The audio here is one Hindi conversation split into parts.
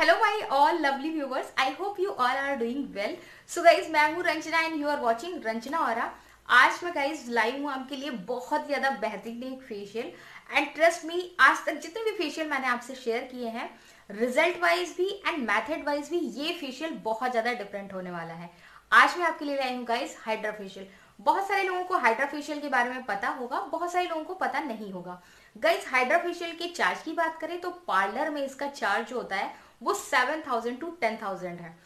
Hello my all lovely viewers, I hope you all are doing well. So guys, मैं हूँ Ranjana and you are watching Ranjana Aura. आज मैं गाइज लाइव हूँ आपके लिए बहुत ज़्यादा बेहतरीन एक फेशियल, एंड ट्रस्ट मी आज तक जितने भी फेशियल मैंने आपसे शेयर किए हैं रिजल्ट वाइज भी एंड मैथड वाइज भी ये फेशियल बहुत ज़्यादा डिफरेंट होने वाला है। आज मैं आपके लिए लाई हूँ गाइज हाइड्राफेशियल। बहुत सारे लोगों को हाइड्राफेशियल के बारे में पता होगा, बहुत सारे लोगों को पता नहीं होगा। गाइज हाइड्राफेशियल के चार्ज की बात करें तो पार्लर में इसका चार्ज जो होता है वो 7,000 to 10,000 है।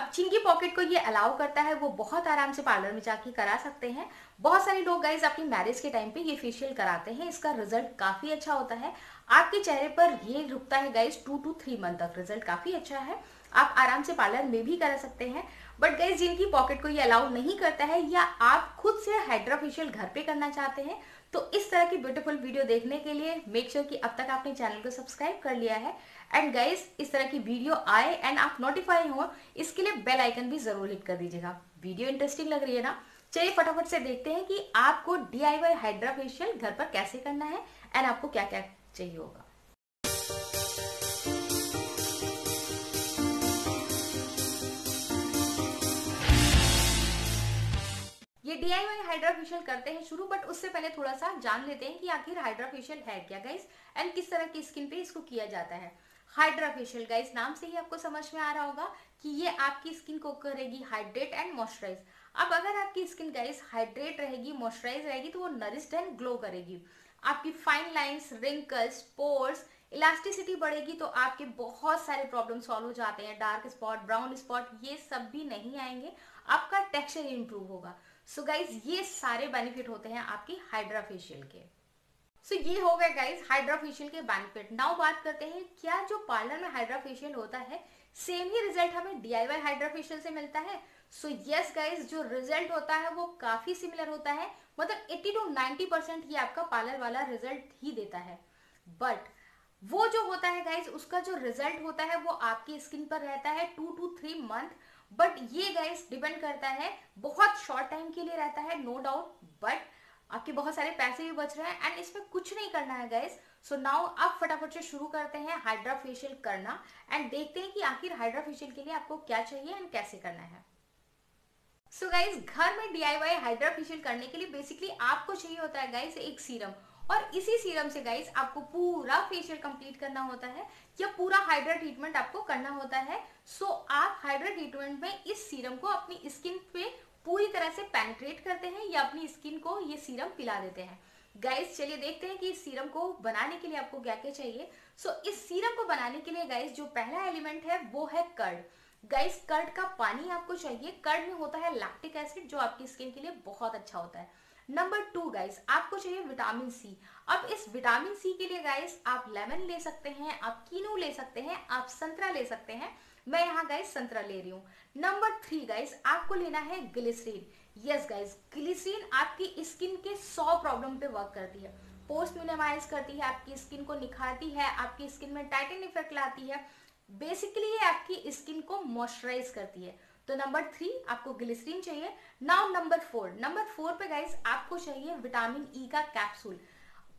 अब जिनकी पॉकेट को ये अलाउ करता है वो बहुत आराम से पार्लर में जाके करा सकते हैं। बहुत सारे लोग गाइज अपनी मैरिज के टाइम पे ये फेशियल कराते हैं, इसका रिजल्ट काफ़ी अच्छा होता है। आपके चेहरे पर ये रुकता है गाइज 2 to 3 मंथ तक, रिजल्ट काफ़ी अच्छा है। आप आराम से पार्लर में भी करा सकते हैं। बट गाइज जिनकी पॉकेट को ये अलाउ नहीं करता है या आप खुद से हाइड्राफेशियल घर पे करना चाहते हैं तो इस तरह की ब्यूटीफुल वीडियो देखने के लिए मेक श्योर कि अब तक आपने चैनल को सब्सक्राइब कर लिया है, एंड गाइज इस तरह की वीडियो आए एंड आप नोटिफाई हो इसके लिए बेल आइकन भी जरूर हिट कर दीजिएगा। वीडियो इंटरेस्टिंग लग रही है ना? चलिए फटाफट से देखते हैं कि आपको DIY हाइड्राफेशियल घर पर कैसे करना है एंड आपको क्या क्या चाहिए होगा। DIY हाइड्राफेशियल करते हैं शुरू, बट उससे पहले थोड़ा सा जान लेते हैं कि आखिर हाइड्राफेशियल है क्या गाइस एंड किस तरह की स्किन पे इसको किया जाता है। हाइड्राफेशियल गाइस नाम से ही आपको समझ में आ रहा होगा कि ये आपकी स्किन को करेगी हाइड्रेट एंड मॉइस्चराइज। अब अगर आपकी स्किन गाइस हाइड्रेट रहेगी, मॉइस्चराइज रहेगी तो वो नरिश्ड एंड ग्लो करेगी। आपकी fine lines, wrinkles, pores, elasticity बढ़ेगी तो आपके बहुत सारे प्रॉब्लम सॉल्व हो जाते हैं। डार्क स्पॉट, ब्राउन स्पॉट ये सब भी नहीं आएंगे। आपका टेक्सचर इंप्रूव होगा। सो गाइज ये सारे बेनिफिट होते हैं आपकी हाइड्राफेशियल के। सो ये हो गए गाइज हाइड्राफेशियल के बेनिफिट। नाउ बात करते हैं क्या जो पार्लर में हाइड्राफेशियल होता है सेम ही रिजल्ट हमें DIY हाइड्राफेशियल से मिलता है। सो यस गाइज जो रिजल्ट होता है वो काफी सिमिलर होता है, मतलब 80 to 90% ये आपका पार्लर वाला रिजल्ट ही देता है। बट वो जो होता है गाइज उसका जो रिजल्ट होता है वो आपकी स्किन पर रहता है 2 to 3 मंथ। बट ये गाइज डिपेंड करता है, बहुत शॉर्ट टाइम के लिए रहता है नो डाउट, बट आपके बहुत सारे पैसे भी बच रहे हैं एंड इसमें कुछ नहीं करना है गाइज। सो नाउ आप फटाफट से शुरू करते हैं हाइड्राफेशियल करना एंड देखते हैं कि आखिर हाइड्राफेशियल के लिए आपको क्या चाहिए एंड कैसे करना है। सो गाइज घर में DIY हाइड्राफेशियल करने के लिए बेसिकली आपको चाहिए होता है गाइज एक सीरम, और इसी सीरम से गाइज आपको पूरा फेशियल कंप्लीट करना होता है या पूरा हाइड्रा ट्रीटमेंट आपको करना होता है। सो आप हाइड्रा ट्रीटमेंट में इस सीरम को अपनी स्किन पे पूरी तरह से पेनिट्रेट करते हैं या अपनी स्किन को ये सीरम पिला देते हैं। गाइज चलिए देखते हैं कि इस सीरम को बनाने के लिए आपको क्या क्या चाहिए। सो इस सीरम को बनाने के लिए गाइज जो पहला एलिमेंट है वो है कर्ड। गाइज कर्ड का पानी आपको चाहिए। कर्ड में होता है लैक्टिक एसिड जो आपकी स्किन के लिए बहुत अच्छा होता है। नंबर 2 गाइज आपको चाहिए विटामिन सी। अब इस विटामिन सी के लिए गाइज आप लेमन ले सकते हैं, आप कीनू ले सकते हैं, आप संतरा ले सकते हैं। मैं यहाँ गाइज संतरा ले रही हूँ। नंबर 3 गाइज आपको लेना है ग्लिसरीन। यस गाइज ग्लिसरीन आपकी स्किन के 100 प्रॉब्लम पे वर्क करती है। पोर्स मिनिमाइज करती है, आपकी स्किन को निखारती है, आपकी स्किन में टाइटन इफेक्ट लाती है। बेसिकली ये आपकी स्किन को मॉइस्चराइज करती है। तो नंबर 3 आपको ग्लिसरीन चाहिए। Now number 4। नंबर 4 पे गाइज आपको चाहिए विटामिन ई का कैप्सूल।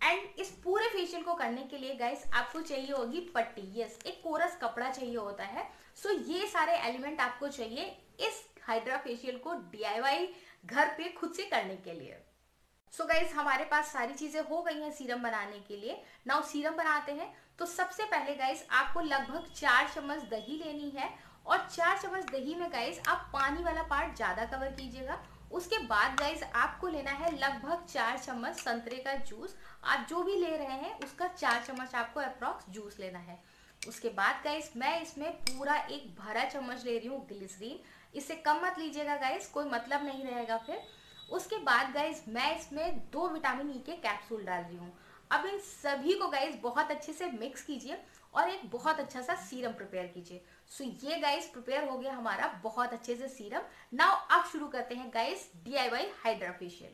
एंड इस पूरे फेशियल को करने के लिए गाइज आपको चाहिए होगी पट्टी। यस, एक कोरस कपड़ा चाहिए होता है। सो ये सारे एलिमेंट आपको चाहिए इस हाइड्रा फेशियल को DIY घर पे खुद से करने के लिए। सो गाइज हमारे पास सारी चीजें हो गई हैं सीरम बनाने के लिए। नाउ सीरम बनाते हैं तो सबसे पहले गाइज आपको लगभग 4 चम्मच दही लेनी है, और 4 चम्मच दही में गाइज आप पानी वाला पार्ट ज्यादा कवर कीजिएगा। उसके बाद गाइज आपको लेना है लगभग 4 चम्मच संतरे का जूस। आप जो भी ले रहे हैं उसका 4 चम्मच आपको अप्रॉक्स जूस लेना है। उसके बाद गाइज मैं इसमें पूरा एक भरा चम्मच ले रही हूँ ग्लिसरीन। इससे कम मत लीजिएगा गाइज, कोई मतलब नहीं रहेगा फिर। उसके बाद गाइज मैं इसमें 2 विटामिन ई के कैप्सूल डाल रही हूँ। अब इन सभी को गाइज बहुत अच्छे से मिक्स कीजिए और एक बहुत अच्छा सा सीरम प्रिपेयर कीजिए। सो ये गाइज प्रिपेयर हो गया हमारा बहुत अच्छे से सीरम। नाउ आप शुरू करते हैं guys DIY hydrafacial.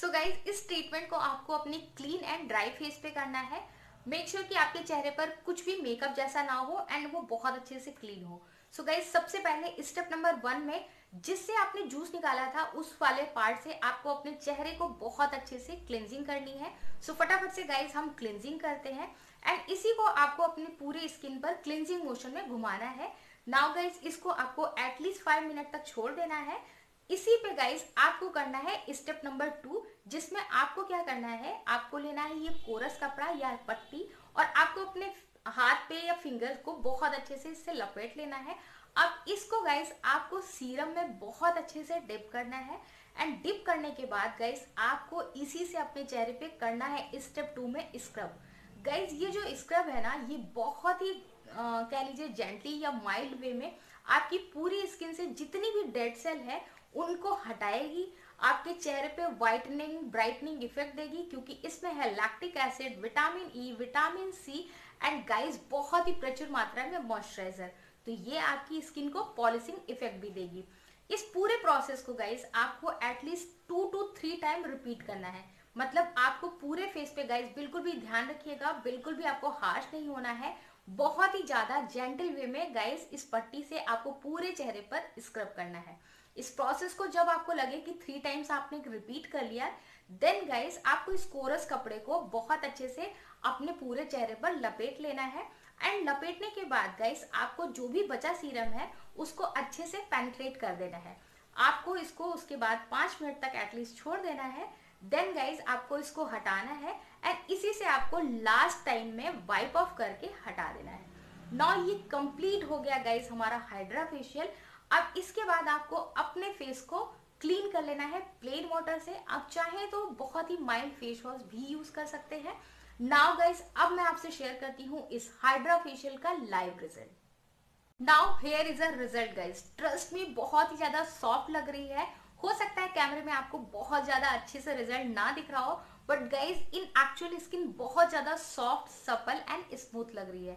So guys इस ट्रीटमेंट को आपको अपने क्लीन एंड ड्राई फेस पे करना है। मेक श्योर कि आपके चेहरे पर कुछ भी मेकअप जैसा ना हो एंड वो बहुत अच्छे से क्लीन हो। सो गाइज सबसे पहले स्टेप नंबर 1 में जिससे आपने जूस निकाला था उस वाले पार्ट से आपको अपने चेहरे को बहुत अच्छे से क्लिनजिंग करनी है। सो फटाफट से गाइज हम क्लिनजिंग करते हैं। एंड इसी को आपको अपने पूरे स्किन पर क्लिंजिंग मोशन में घुमाना है। नाउ गाइज इसको आपको एटलीस्ट 5 मिनट तक छोड़ देना है। इसी पे गाइज आपको करना है स्टेप नंबर 2, जिसमें आपको क्या करना है, आपको लेना है ये कोरस कपड़ा या पट्टी और आपको अपने हाथ पे या फिंगर को बहुत अच्छे से इससे लपेट लेना है। अब इसको गाइज आपको सीरम में बहुत अच्छे से डिप करना है एंड डिप करने के बाद गाइज आपको इसी से अपने चेहरे पे करना है स्टेप 2 में स्क्रब। गाइज ये जो स्क्रब है ना, ये बहुत ही कह लीजिए जेंटली या माइल्ड वे में आपकी पूरी स्किन से जितनी भी डेड सेल है उनको हटाएगी, आपके चेहरे पे वाइटनिंग ब्राइटनिंग इफेक्ट देगी, क्योंकि इसमें है lactic acid, vitamin E, vitamin C and guys बहुत ही प्रचुर मात्रा में मॉइस्चराइजर। तो ये आपकी स्किन को पॉलिशिंग इफेक्ट भी देगी। इस पूरे प्रोसेस को गाइस आपको एटलीस्ट 2 से 3 टाइम रिपीट करना है। मतलब आपको पूरे फेस पे गाइस बिल्कुल भी ध्यान रखिएगा, बिल्कुल भी आपको हार्श नहीं होना है। बहुत ही ज़्यादा जेंटल वे में गाइस इस पट्टी से आपको पूरे चेहरे पर स्क्रब करना है। इस प्रोसेस को जब आपको लगे कि 3 टाइम्स आपने रिपीट कर लिया, देन गाइस आपको इस कोरस कपड़े को बहुत अच्छे से अपने पूरे चेहरे पर लपेट लेना है एंड लपेटने के बाद गाइस आपको जो भी बचा सीरम है उसको अच्छे से पेनिट्रेट कर देना है। आपको इसको उसके बाद 5 मिनट तक एटलीस्ट छोड़ देना है। देन गाइस आपको इसको हटाना है एंड इसी से आपको लास्ट टाइम में वाइप ऑफ करके हटा देना है। नाउ ये कंप्लीट हो गया गाइस हमारा हाइड्रा फेशियल। अब इसके बाद आपको अपने फेस को क्लीन कर लेना है प्लेन वाटर से। आप चाहे तो बहुत ही माइल्ड फेस वॉश भी यूज कर सकते हैं। नाउ गाइस अब मैं आपसे शेयर करती हूँ इस हाइड्रा फेशियल का live result. Now here is a result guys, trust me बहुत ही ज्यादा सॉफ्ट लग रही है। हो सकता है कैमरे में आपको बहुत ज्यादा अच्छे से रिजल्ट ना दिख रहा हो, but guys in actual skin बहुत ज्यादा सॉफ्ट, सपल एंड स्मूथ लग रही है।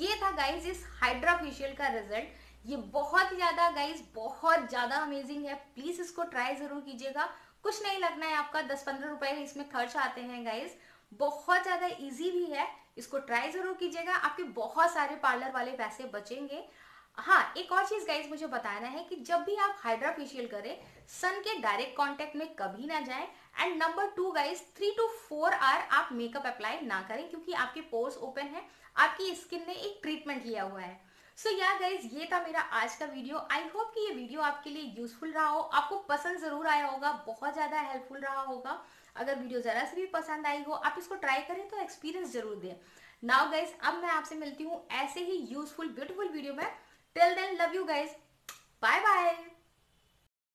ये था गाइज इस हाइड्रा फेशियल का रिजल्ट। ये बहुत ज़्यादा गाइज बहुत ज़्यादा अमेजिंग है। प्लीज़ इसको ट्राई ज़रूर कीजिएगा। कुछ नहीं लगना है आपका, 10-15 रुपए इसमें खर्च आते हैं गाइज। बहुत ज़्यादा इजी भी है, इसको ट्राई ज़रूर कीजिएगा, आपके बहुत सारे पार्लर वाले पैसे बचेंगे। हाँ, एक और चीज़ गाइज मुझे बताना है कि जब भी आप हाइड्रा फेशियल करें, सन के डायरेक्ट कॉन्टेक्ट में कभी ना जाएं। एंड नंबर 2 गाइज 3 से 4 आवर आप मेकअप अप्लाई ना करें, क्योंकि आपके पोर्स ओपन है, आपकी स्किन ने एक ट्रीटमेंट लिया हुआ है। सो या गाइज ये था मेरा आज का वीडियो। आई होप कि ये वीडियो आपके लिए यूजफुल रहा हो, आपको पसंद ज़रूर आया होगा, बहुत ज़्यादा हेल्पफुल रहा होगा। अगर वीडियो ज़रा से भी पसंद आई हो, आप इसको ट्राई करें तो एक्सपीरियंस ज़रूर दें। नाउ गाइज अब मैं आपसे मिलती हूँ ऐसे ही यूजफुल ब्यूटीफुल वीडियो में। Till then love you guys, bye bye.